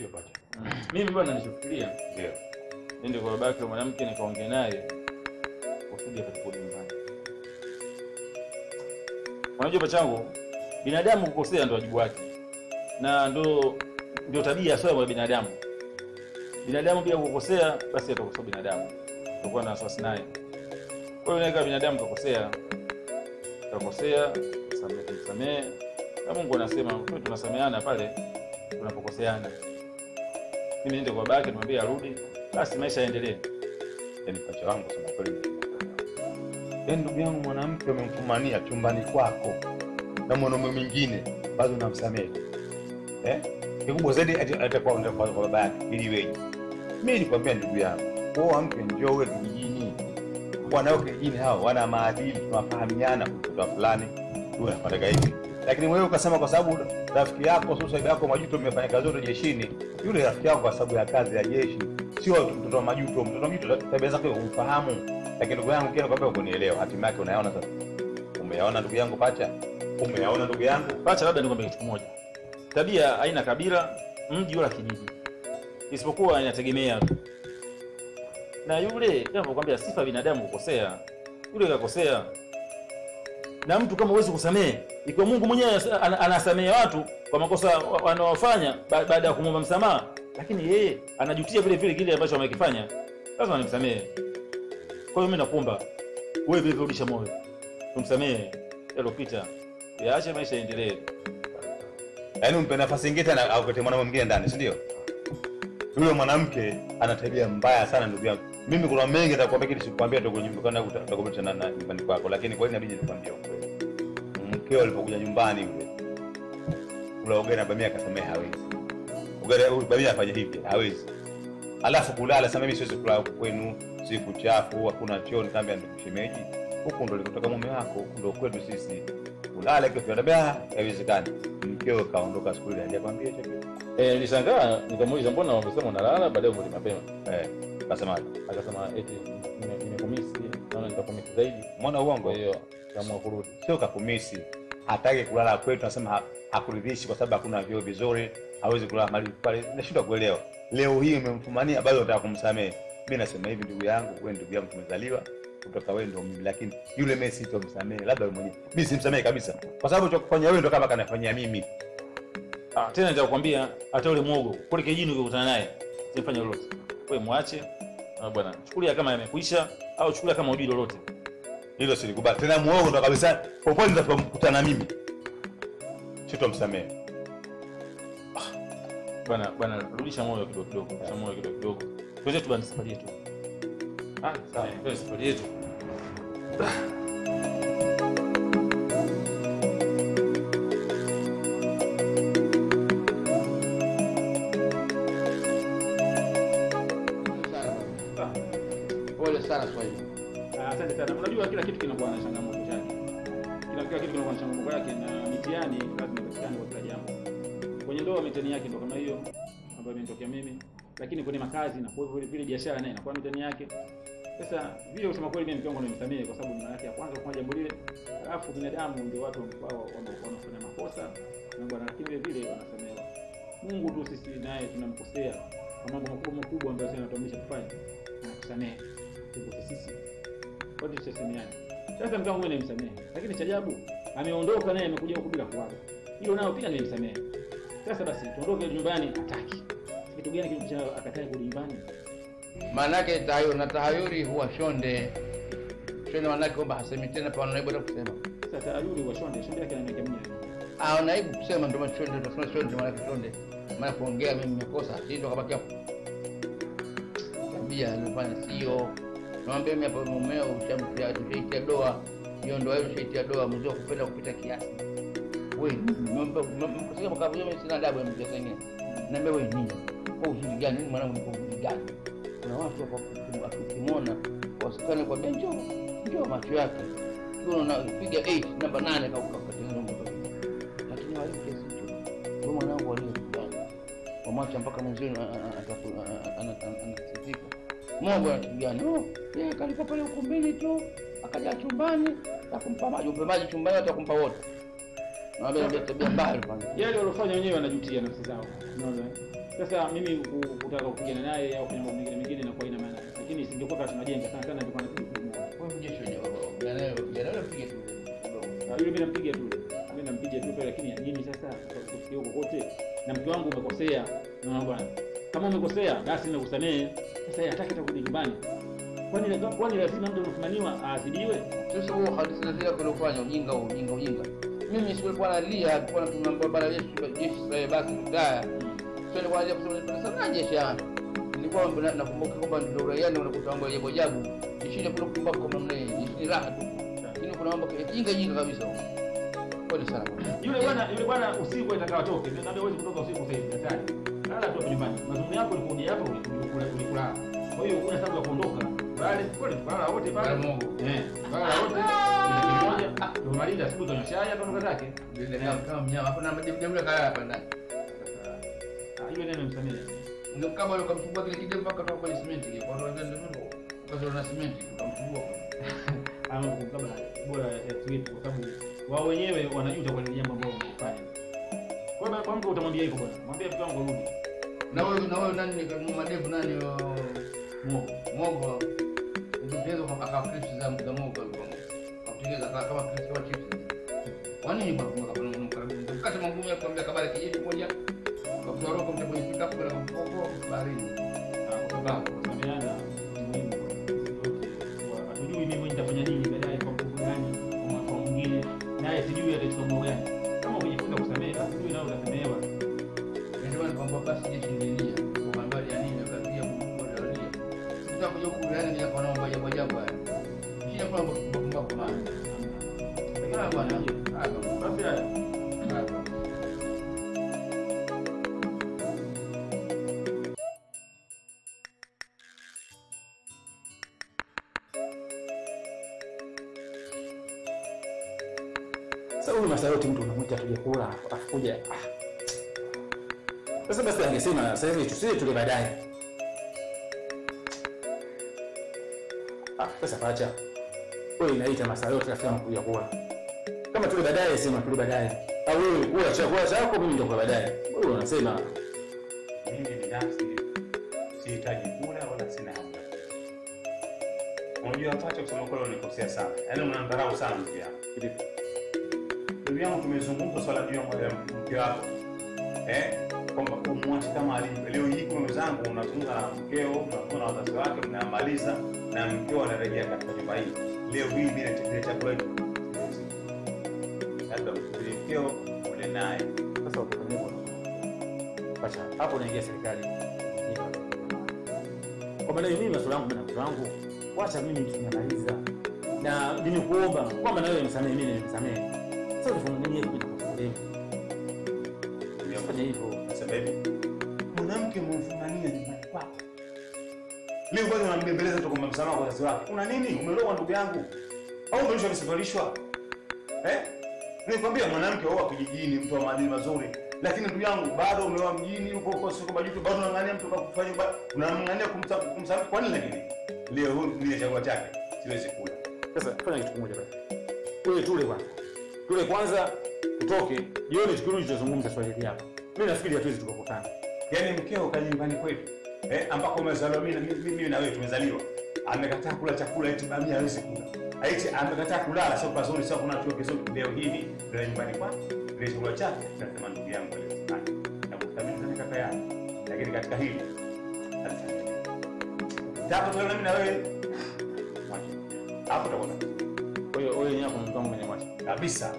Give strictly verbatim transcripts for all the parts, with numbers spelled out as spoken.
Sio pacha. Mimi bwana nilichofikiria. Ndio. Nende kwa babake mwanamke nikaongea naye. Usije patikodi mbaya. Unajua pachangu, binadamu kukosea ndio wajibu wake. Na ndio ndio tabia sawa ya binadamu. Binadamu pia kukosea basi atakosoa binadamu. Tutakuwa na wasiwasi naye. Kwa hiyo naika binadamu kukosea. Kukosea, samehe samehe. Na Mungu anasema mtu tunasameheana pale tunapokoseana. Mimi nende kwa babake nimwambie arudi, basi maisha yaendelee. Yaani pacha wangu sema kweli. Yaani ndugu yangu mwanamke amemfumania chumbani kwako na mwanaume mwingine bado unamsamehe. Eh? Kikubwa zaidi atakuwa anaenda kwa baba yake ili wewe. Mimi nikwambia ndugu yangu, oa mke njoo wewe kijijini. Wanawake kijijini hao wana maadili, tunafahamiana kutoka fulani, wewe unafanya hivi. Lakini wewe ukasema kwa sababu rafiki yako sasa yako majuto mmefanya kazi zote jeshini, yule rafiki yako kwa sababu ya kazi ya jeshi sio mtoto wa majuto, mtoto wa majuto tabia zake ufahamu. Lakini ndugu yangu kile kwamba unielewa hatimaye unayaona sasa. Umeyaona ndugu yangu pacha? Umeyaona ndugu yangu? Pacha labda nikwambie kitu moja. Tabia haina kabila, mji wala kijiji. Isipokuwa inategemea tu. Na yule ninapokuambia sifa binadamu kukosea, yule yakosea. Na mtu kama uweze kusamehe, ikiwa Mungu mwenyewe anasamehe watu kwa makosa wanaofanya baada ya kumwomba msamaha, lakini yeye anajutia vile vile kile ambacho amekifanya, lazima nimsamehe. Kwa hiyo mimi nakuomba wewe vile urudisha moyo. Tumsamehe yalopita. Yaache maisha yaendelee. Yaani umpe nafasi ingine na aukete mwanamke mwingine ndani, si ndio? Yule mwanamke ana tabia mbaya sana ndugu yangu. Mimi kuna mengi nitakwambia kile sikwambia ndio kunyumbikana utakometa na nyumbani kwako, lakini kwa nini inabidi nikwambie ukweli? Mkeo alipokuja nyumbani yule kula ugeni bamia akasemea hawezi. Ugeni huyu bamia afanye hivi, hawezi. Alafu kulala sema mimi siwezi kula kwenu, si kuchafu, hakuna choo nikamwambia ndukushemeji. Huko ndio alikotoka mume wako, ndio kwetu sisi. Kulala kwa tabia haiwezekani. Mkeo kaondoka siku ile alikwambia hicho kitu. Eh, nilishangaa nikamuuliza mbona unasema unalala baadaye umuli mapema. Eh. Akasema akasema eti nimekumisi naona nitakumisi zaidi. Mbona uongo? Ndio kama kurudi. Sio kakumisi. Hataki kulala kwetu anasema hakuridhishi kwa sababu hakuna vyoo vizuri, hawezi kulala mali pale. Nashindwa kuelewa. Leo hii umemfumania bado unataka kumsamehe. Mimi nasema hivi ndugu yangu, wewe ndugu yangu tumezaliwa, kutoka wewe ndio mimi lakini yule Messi tutamsamehe labda wewe mwenyewe. Mimi simsamehe kabisa. Kwa sababu unachofanya wewe ndio kama kanafanyia mimi. Ah, tena nitakwambia hata yule mwogo kule kijini ukikutana naye usifanye lolote. Wewe muache na bwana. Chukulia kama yamekuisha au chukulia kama ujui lolote. Hilo silikubali. Tena mwogo ndo kabisa. Popote nitakapokutana mimi sitomsamehe. Ah, bwana bwana rudisha moyo kidogo kidogo. Rudisha moyo kidogo kidogo. Tuweze tubane safari yetu. Ah, sawa. Tuweze safari yetu. Unajua kila kitu kinakuwa na changamoto yake. Kila kila kitu kinakuwa na changamoto yake na mitiani lazima ipatikane kwa kila jambo. Kwenye ndoa mitiani yake ndio kama hiyo ambayo imetokea mimi, lakini kwenye makazi na kwa vile vile biashara naye inakuwa mitiani yake. Sasa vile kusema kweli mimi nikiongea nimsamehe kwa sababu mara yake ya kwanza kwa jambo lile, alafu binadamu ndio watu ambao wanafanya makosa na bwana lakini vile vile wanasamehewa. Mungu tu sisi naye tunamkosea kwa mambo makubwa makubwa ambayo sisi tunatumisha kufanya. Tunakusamehe kwa sisi. Bodi sisemiani. Sasa mkao mwenye nimsamehe. Lakini cha ajabu ameondoka naye amekuja huko bila kuaga. Hilo nao pia nimsamehe. Sasa basi tuondoke nyumbani hataki. Kitu gani kilichao akataka kurudi nyumbani? Maana yake tayo na tahayuri huwa shonde. Shonde maana yake kwamba hasemi tena kwa naibu ndio kusema. Sasa tahayuri huwa shonde, shonde yake ananiambia mimi. Ah, naibu kusema ndio maana shonde ndio maana shonde maana shonde. Maana kuongea mimi nimekosa, ndio kabaki hapo. Tabia alifanya sio. Naomba mimi hapo mumeo ushamtia tuitia doa, hiyo ndio hiyo shaitia doa mzee kupenda kupita kiasi. Wewe naomba mkosema kama vile sina adabu ya mzee sengine. Na mimi wewe nini? Kwa uzuri gani nini mwanangu ni kumjui gani? Kuna watu hapo wakimwona wasikane kwa benjo, njoo macho yake. Unaona piga eight namba nane na ukapata namba. Lakini wao kesi tu. Kwa mwanangu wale ndio. Kwa macho mpaka mzee anatafuta. Mungu anatujani. Yeye kalika pale ukumbini tu, akaja chumbani, akampa maji, umpe maji chumbani atakumpa wote. Wabia tabia mbaya kwanza. Yale walofanya wenyewe wanajutia nafsi zao. Unaona? Sasa mimi kutaka kupigana naye au kufanya mambo mengine mengine na kwa ina maana. Lakini singekuwa tunajenga sana sana ndio kwa nafsi. Wewe mjesho ndio baba. Bila leo bila leo piga tu. Na yule mimi nampiga tu. Mimi nampiga tu lakini nyinyi sasa kufikia huko kote na mke wangu umekosea. Unaona bwana? Kama umekosea basi ninakusamehe. Sasa yeye hataki atakudi nyumbani. Kwani lazima kwani lazima mtu anafananiwa azidiwe. Sasa huo hadithi na zile kulofanya ujinga ujinga ujinga. Mimi siwe kwa analia kwa tunamwomba bara Yesu Yesu basi mtaya. Sio kwa ajili ya kusema sana jeshi yangu. Nilikuwa nakumbuka kwamba ndio uraiani unakuta mambo ya ajabu. Nishinde kukumbuka kwa namna hii. Ni raha tu. Lakini kuna mambo kijinga jinga kabisa. Pole sana. Yule bwana yule bwana usiku atakao toke. Ndio ndio huwezi kutoka usiku sasa hivi hatari. Lala tu nyumbani. Mazungumzo yako ni kuja hapo ulikula ulikula. Kwa hiyo kuna sababu ya kuondoka. Bali pole bala wote bala Mungu. Eh. Bala wote. Ndio Maria asikuta nyashaya kama zake. Ndio kama mnyama hapo na mjamla kala hapa ndani. Ah yule nani msamini? Ndio kama yule kamfungua kile kidem mpaka toka kwenye cement ile. Kwa ndio ndio ndio. Kwa na cement tutamfungua. Ama kama bora tweet kwa sababu wao wenyewe wanajuta kwa jambo ambalo wamefanya. Kwa hiyo kwa mtu utamwambia hivyo bwana. Mwambie mtu wangu rudi. Na wewe na wewe nani ni madevu nani Mungu. Mungu. Ndio ndio kwa kakristo za Mungu. Kama kama kwa chips. Kwani ni bado kama kuna mkarimu. Kati mangumu ya kuambia kabari kijiji moja. Kwa kutoa kwa mtepo ifika kwa mkopo baharini. Kwa sababu kusamehana ni muhimu. Kwa atujui mimi nitafanya nini baadaye kwa mkopo gani kwa mwaka mwingine naye sijui atachukua gani. Kama unajifunza kusamehe sijui nao unasamehewa. Ndio ni kwamba basi jeshi nililia. Kwa mbali ya nini kazia Mungu alialia. Sitakuja kuuliana ni kwa naomba jambo jambo haya. Sio kwamba kumbuka kwa Ah, bueno, ah, no, gracias. Sasa huyu Masaruti mtu unamwita tuje kula, atakuja. Sasa basi angesema sasa hivi tusije tule baadaye. Ah, sasa pacha. Wewe inaita Masaruti rafiki yangu kuja kula. Kama tuli baadaye sema tuli baadaye. Au wewe kula chakula chako mimi ndio kwa baadaye. Wewe unasema mimi binafsi sihitaji kula wala sina hamu. Unajua hata kusema kula unanikosea sana. Yaani unamdharau sana mtu yako. Ndipo. Ndio yangu tumezungumza swala juu ya mke wako. Eh? Kwamba kumwacha kama alivyo. Leo hii kwa wenzangu unazungumza na mkeo, unakuwa na wazazi wake mnamaliza na mkeo anarejea katika nyumba hii. Leo hii mimi natetea chakula hiki. Ndio kilio kule naye sasa utakanywa pacha hapo unaingia serikali kwa maana mimi masuala yangu na mtu wangu acha mimi nikinyamaliza na mimi kuomba kwa maana wewe msamehe mimi nimsamehe sasa tufungie kitu kile nimefanya hivyo kwa sababu mwanamke mfumania nyumbani kwako leo bado unambembeleza tu kwa msamaha kwa wazazi wako una nini umelowa ndugu yangu au umeishwa visafarishwa eh Nikwambia mwanamke wao akijijini mtu wa maadili mazuri lakini ndugu yangu bado umeoa mjini huko huko siko majuto bado unangania mtu akakufanya unamngania kumsafi kwani lakini leo huyu ni chakula chake siwezi kula sasa fanya kitu kimoja basi wewe tule bwana tule kwanza utoke jioni tukirudi tutazungumza swali hili hapa mimi nafikiri hatuwezi tukakutana yani mkeo kaja nyumbani kwetu eh ambako umezaliwa mimi mimi na wewe tumezaliwa amekataa kula chakula eti bamia hawezi kula Aiti amekataa kulala sio pazuri sio kuna chuo kesho leo hivi ndio nyumbani kwa leo chake tunasema ndugu yangu leo sana na kuthamini kaka yangu lakini katika hili hapo tunaona mimi na wewe hapo tunaona kwa hiyo wewe nyako mtu wangu mwenye macho kabisa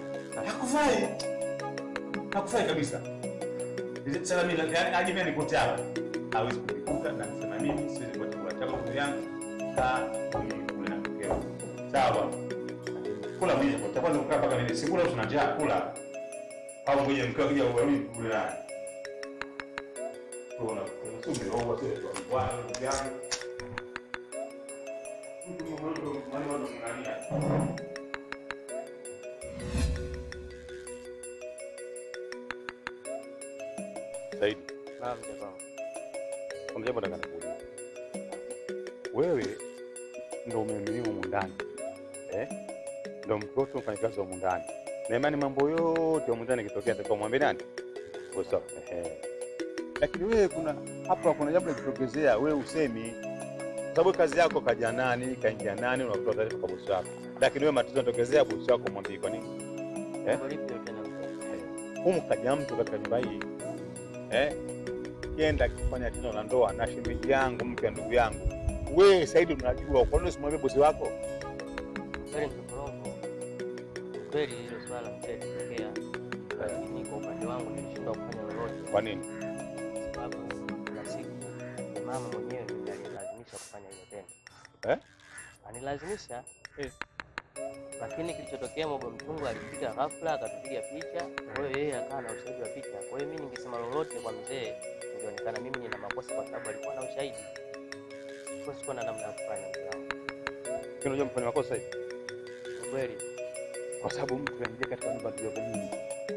hakufai hakufai kabisa ndio sasa mimi hadi mimi niko tayari hawezi kukuta na kusema mimi siwezi kwa chakula chako ndugu yangu saa Sawa. Kula mimi kwa sababu unakaa paka mimi sikula tunajaa kula. Au ngoje mkao kija uwali kule ndani. Tuona kuna sumu au watu wa wao ndani. Mtu mmoja mmoja anamngania. Said. Naam sawa. Kumjambo ndani. Wewe ndio umemilimu ndani. Eh? Ndio mtoto mfanyakazi wa mundani na imani mambo yote yamutane kitokea atakomwambia nani? Boso. Ehe. Lakini wewe kuna hapa kuna jambo likitokezea wewe usemi sababu kazi yako kaja nani, kaingia nani, unakutoa taarifa kwa boso wako. Lakini wewe matatizo yanatokezea boso wako mwambie kwa nini? Eh? Humu kaja mtu katika nyumba hii. Eh? Kienda kufanya tendo la ndoa na shemeji yangu, mke ndugu yangu. Wewe Saidi unajua kwa nini usimwambie bosi wako? Kweli mkoromo. Kweli hilo swala mtetokea. Lakini kwa upande wangu nilishindwa kufanya lolote. Kwa nini? Sababu na siku mama mwenyewe ndiye alilazimisha kufanya hiyo tendo. Eh? Anilazimisha. Eh. Lakini kilichotokea mbo mtungu alipita ghafla akapiga picha. Kwa hiyo yeye akawa na ushahidi wa picha. Kwa hiyo mimi ningesema lolote kwa mzee nilionekana mimi nina makosa kwa sababu alikuwa na ushahidi. Kwa sababu na namna ya kufanya jambo. Kile jambo mfanya makosa hivi. Kweli. Kwa sababu mtu anaingia katika nyumba ya mimi,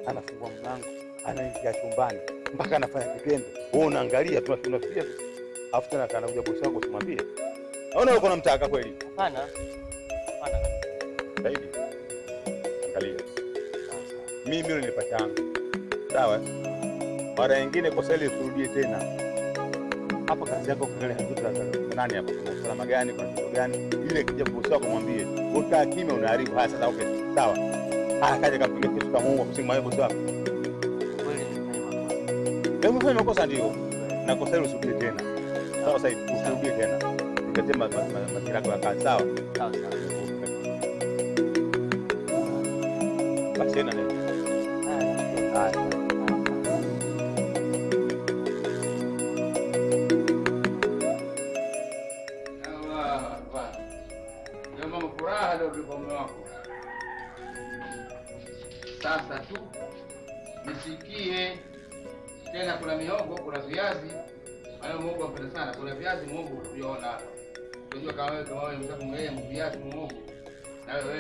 anafungua mlango, anaingia chumbani, mpaka anafanya kitendo. Wewe unaangalia tu tunafikia. Alafu tena anakuja bosi wako kumwambia. Naona uko namtaka kweli. Hapana. Hapana. Saidi. Angalia. Mimi nilipata yangu. Sawa? Mara nyingine kwa seli turudie tena. Hapo kazi yako kuangalia kitu cha nani hapo kuna salama gani kwa kitu gani ile kija kuhusu kumwambie uta kimya unaharibu haya sasa okay sawa ah kaja kapiga kitu kama huo msingi mayo bosi wako kweli ndio mfano makosa ndio na kosa hilo usirudie tena sawa Saidi usirudie tena nikatema mazingira kwa kazi sawa sawa sawa basi na nini ah sasa tu nisikie tena kuna mihogo kuna viazi hayo mihogo hapenda sana kuna viazi mihogo unaona unajua kama wewe kama wewe mtaka mgee viazi mihogo na wewe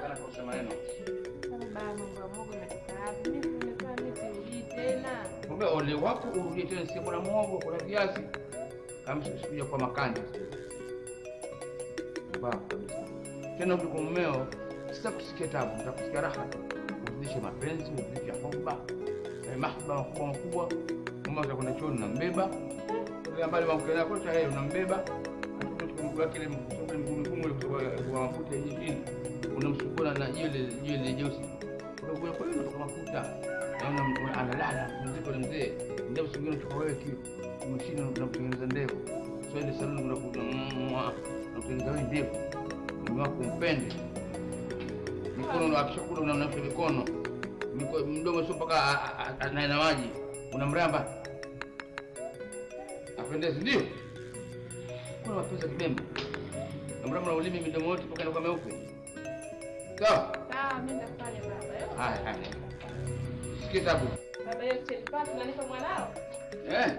kana kwa sema neno baba mihogo imetoka hapo nimekuwa nisiulii tena kumbe ole wako urudi tena si kuna mihogo kuna viazi kama sikuja kwa makanja baba tena uko mmeo sitakusikia tabu, nitakusikia raha tu. Uzidishe mapenzi, uzidishe hoba. Na mahaba makubwa makubwa. Mama za kuna choni unambeba. Kule ambali mamkelea kocha yeye unambeba. Atukutoka mguu wake ile msobe mguu mgumu kwa mafuta yenye jini. Unamsukuna na ile jini jeusi. Unakuwa kwa hiyo kwa mafuta. Na analala mzee kwa mzee. Ndio usingine chukua wewe kitu. Mashine unatengeneza ndevu. Sio ile saluni unakuja mwa. Unatengeneza ndevu. Mwa kumpende. Mikono akishakula unamnafa mikono mdomo sio paka anaena maji unamramba apendezi ndio kuna wapesa kimembe unamramba na ulimi mdomo wote paka inakuwa meupe sawa sawa mimi ndafanya baba haya haya sikia sababu baba yeye telipati unanipa mwanao eh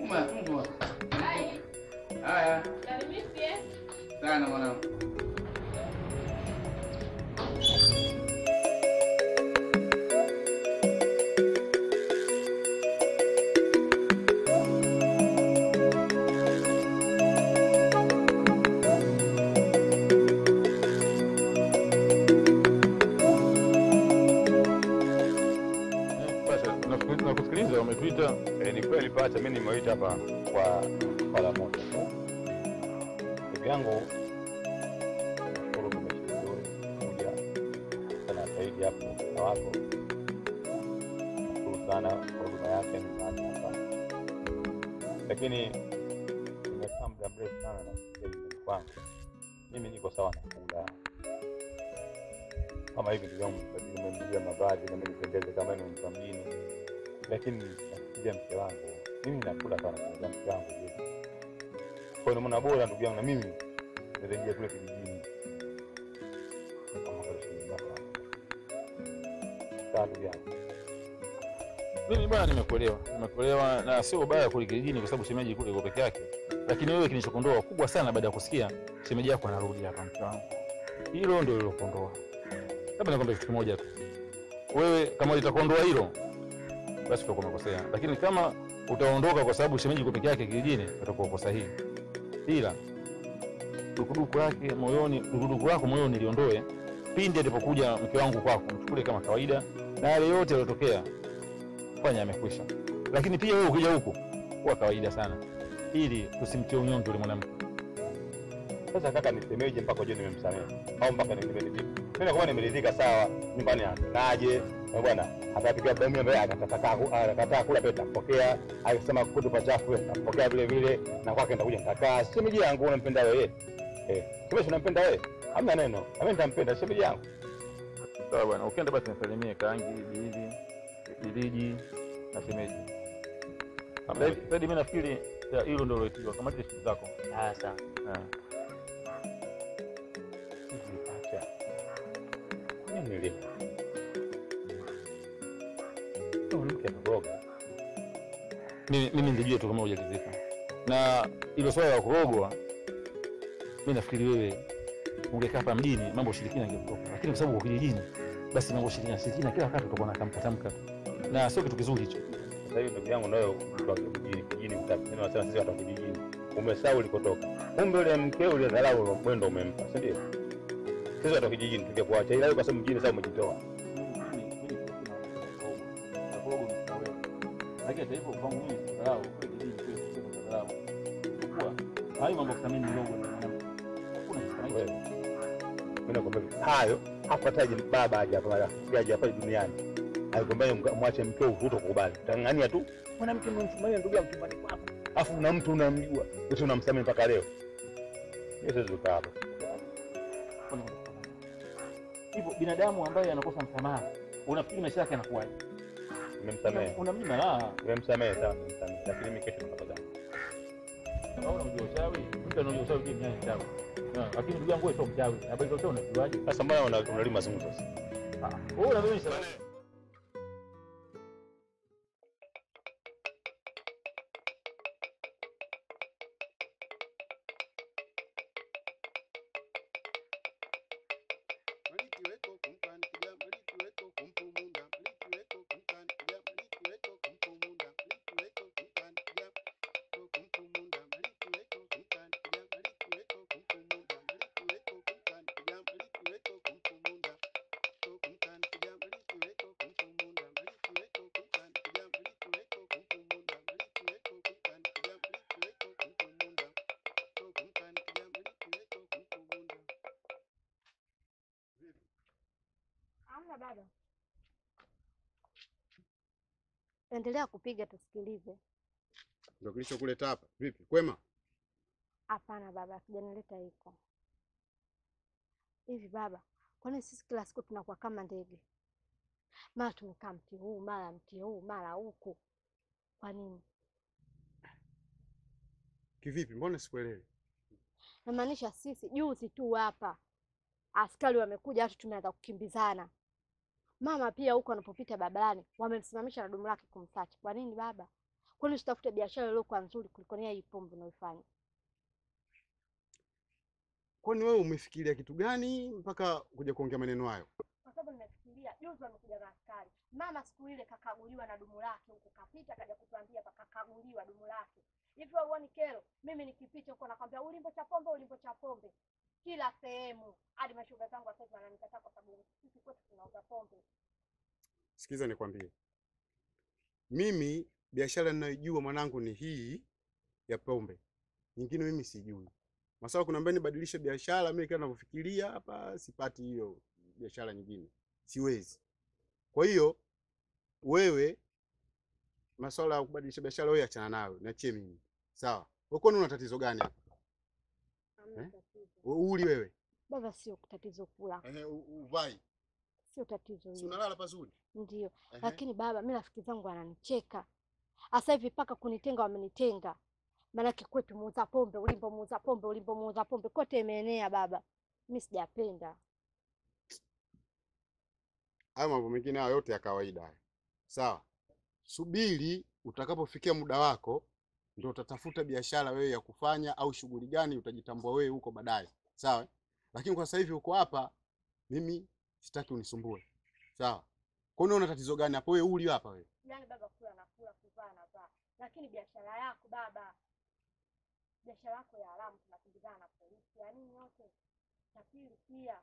mama tunzo hai haya karimisi eh sana mwanangu hata mimi nimeoita hapa kwa kwa la moto tu. Ndugu kuru kumeshindwa kuja sana zaidi hapo na hapo. Kuru sana huduma yake ni hapa. Lakini nimekaa muda mrefu sana na mpenzi wangu. Mimi niko sawa na kula. Kama hivi ndio mimi nimejia mavazi na mimi nipendeze kama ni mtu mgeni. Lakini ndio mke wangu mimi nakula sana kwa mke wangu kwa hiyo mna bora ndugu yangu na mimi nirejea kule kijijini kama kashi hapa tatu yangu mimi bwana nimekuelewa nimekuelewa na sio baya kule kijijini kwa sababu shemeji kule yuko peke yake lakini wewe kinichokondoa kubwa sana baada ya kusikia shemeji yako anarudi hapa mke wangu hilo ndio lilokondoa labda nakwambia kitu kimoja tu wewe kama utakondoa hilo basi utakuwa umekosea lakini kama utaondoka kwa sababu shemeji yuko peke yake kijijini utakuwa kosa hili ila dukuduku yake moyoni dukuduku wako moyoni liondoe pindi alipokuja mke wangu kwako, mchukule kama kawaida, na yale yote yalotokea fanya amekwisha. Lakini pia wewe ukija huko kwa kawaida sana, ili usimtie unyonge yule mwanamke. Sasa kaka, nisemeje mpaka je nimemsamehe au mpaka nikimeridhika? Mimi kwa nimeridhika sawa, nyumbani anaje bwana, atapiga bomu mbele akataka akataka kula peta pokea, akisema kutupa chafu pokea vile vile, na kwake ndakuja nitakaa. Shemeji yangu unampenda wewe? Eh, kama unampenda wewe hamna neno, mimi nitampenda shemeji yangu. Sawa bwana, ukienda basi nisalimie Kangi, Bibi, Biliji na shemeji. Sasa mimi nafikiri hilo ndio lolotiwa kama tishu zako. Ah sawa. Ah. Nili. Tuonekane kuroga. Mimi mimi nilijua tu kama hujalizika. Na hilo swala la kurogwa mimi nafikiri wewe ungekaa hapa mjini mambo shirikina yangekutoka. Lakini kwa sababu uko kijijini basi mambo shirikina shirikina kila wakati utakuwa na tamka tamka. Na sio kitu kizuri hicho. Sasa hiyo ndugu yangu nayo kwa kijijini kijijini mtapenda sana sisi watu wa kijijini. Umesahau ulikotoka. Kumbe yule mkeo yule dharau ile kwenda umempa, si ndio? Sisi watu kijijini tuje kuacha ila kwa sababu mjini sasa umejitoa. Haki ndipo kwa mimi sababu kijijini kwetu kwa sababu kwa hayo mambo kama mimi ndogo na kuna kitu. Mimi nakwambia hayo hapa taji baba aje hapa aje hapa duniani. Alikwambia mwache mkeo huko kukubali. Tangania tu mwanamke mwenye ndugu yake mtupani kwako. Alafu na mtu unamjua, mtu unamsamehe mpaka leo. Yesu zukaba. Hivyo binadamu ambaye anakosa msamaha unafikiri maisha yake yanakuwaje? Nimemsamehe. Unamjima la. Nimemsamehe sawa, nimemsamehe. Lakini mimi kesho nitakuja. Kama unajua usawi, mtu anajua usawi ni nani sawa. Lakini ndugu yangu wewe sio mtawi. Habari zote unajuaje? Sasa mbona unalima simu sasa? Ah, wewe unamjua. Endelea kupiga tusikilize. Ndio kilichokuleta hapa. Vipi? Kwema? Hapana baba, sijanileta hiko. Hivi baba, kwa nini sisi kila siku tunakuwa kama ndege? Mara tumekaa mti huu, mara mti huu, mara huku. Kwa nini? Kivipi? Mbona sikuelewi? Namaanisha sisi juzi tu hapa askari wamekuja hata tumeanza kukimbizana. Mama pia huko anapopita barabarani wamemsimamisha na dumu lake kumsachi. Kwa nini baba? Kwani usitafute biashara ile kwa nzuri kuliko nia hii pombe unaoifanya? Kwani wewe umefikiria kitu gani mpaka kuja kuongea maneno hayo? Kwa sababu nimefikiria juzi wamekuja askari. Mama siku ile kakaguliwa na dumu lake huko kapita kaja kutuambia pakakaguliwa dumu lake. Hivi huoni kero? Mimi nikipita huko nakwambia ulimbo cha pombe, ulimbo cha pombe. Kila sehemu hadi mashuga zangu wasaizi wananikataa kwa sababu sisi kwetu tunauza pombe. Sikiza nikwambie. Mimi biashara ninayojua mwanangu ni hii ya pombe. Nyingine mimi sijui. Masao kunaambia nibadilishe biashara, mimi kila ninavyofikiria hapa sipati hiyo biashara nyingine. Siwezi. Kwa hiyo wewe masuala ya kubadilisha biashara wewe achana nayo, niachie mimi. Sawa. Uko una tatizo gani hapa? Eh? Uli wewe. Baba sio tatizo kula. Ehe, uvai. Sio tatizo hilo. Unalala pazuri? Ndio. Lakini baba mimi rafiki zangu ananicheka. Sasa hivi paka kunitenga wamenitenga. Maana kwetu muuza pombe, ulimbo muuza pombe, ulimbo muuza pombe kote imeenea baba. Mimi sijapenda. Hayo mambo mengine hayo yote ya kawaida hayo. Sawa. Subiri utakapofikia muda wako. Ndio utatafuta biashara wewe ya kufanya au shughuli gani utajitambua wewe huko baadaye. Sawa? Lakini kwa sasa hivi uko hapa mimi sitaki unisumbue. Sawa? Kwa nini una tatizo gani hapo wewe uli hapa wewe? Yaani baba kula nakula kuvaa na baba. Lakini biashara yako baba. Biashara yako ya haramu tunakimbizana na polisi. Yaani yote. Tafiri pia.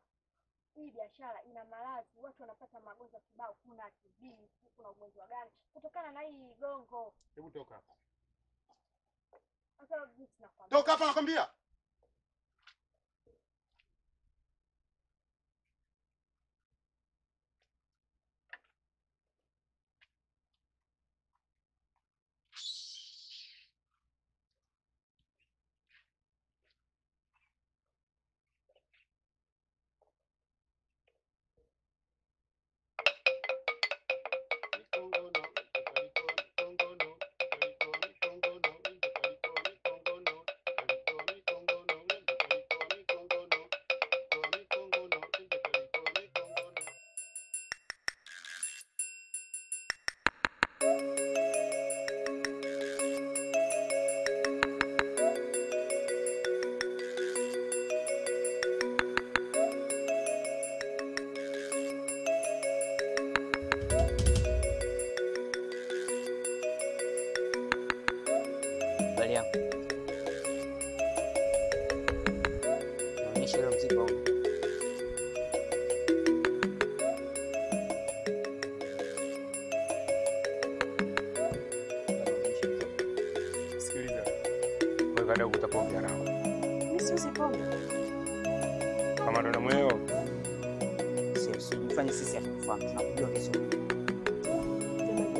hii biashara ina maradhi, watu wanapata magonjwa kibao, kuna T B, kuna ugonjwa gani kutokana na hii gongo. Hebu toka hapa. Sasa vipi nakwambia? Toka hapa nakwambia.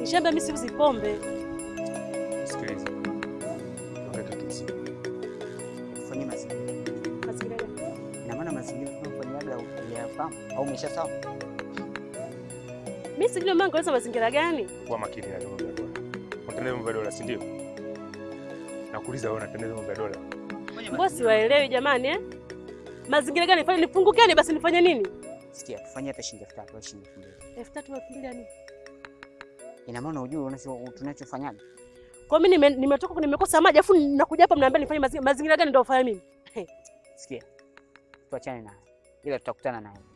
Shamba mimi siuzi pombe. Sikiliza. Wakati tusimame. Ufanye mazingira. Mazingira gani? Ina maana mazingira unayofanyaga unayafahamu au umeshasawa? Mimi sijui mama angeweza mazingira gani? Kwa makini na dola. Unatendeza mambo ya dola, si ndio? Nakuuliza wewe unatendeza mambo ya dola. Bosi waelewi jamani eh? Mazingira gani? Fanya nifungukeni basi nifanye nini? Sikia, tufanye hata shilingi elfu tatu au shilingi elfu mbili. elfu tatu wapilia nini? Ina maana unajua unasema tunachofanyaga. Kwa mimi nimetoka nimekosa maji afu nakuja hapa mnaambia nifanye mazingira mazingira gani ndio ufanye mimi. Sikia. Tuachane naye. Ila tutakutana naye.